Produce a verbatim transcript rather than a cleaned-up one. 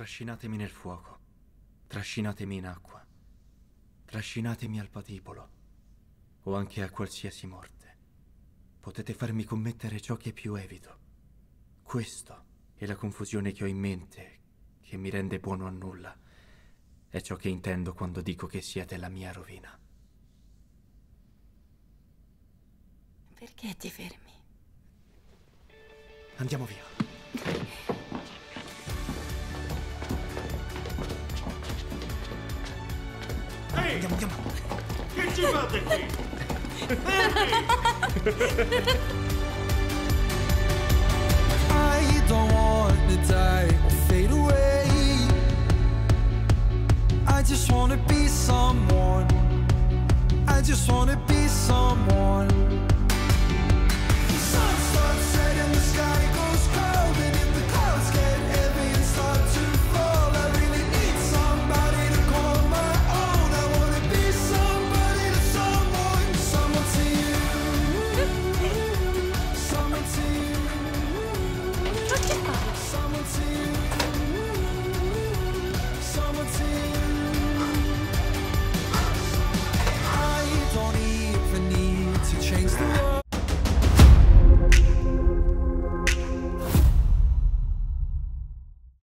Trascinatemi nel fuoco, trascinatemi in acqua, trascinatemi al patibolo o anche a qualsiasi morte. Potete farmi commettere ciò che più evito. Questo è la confusione che ho in mente, che mi rende buono a nulla. È ciò che intendo quando dico che siete la mia rovina. Perché ti fermi? Andiamo via. Andiamo, andiamo. Che ci fate qui? I don't want to die or fade away. I just want to be someone. I just want to be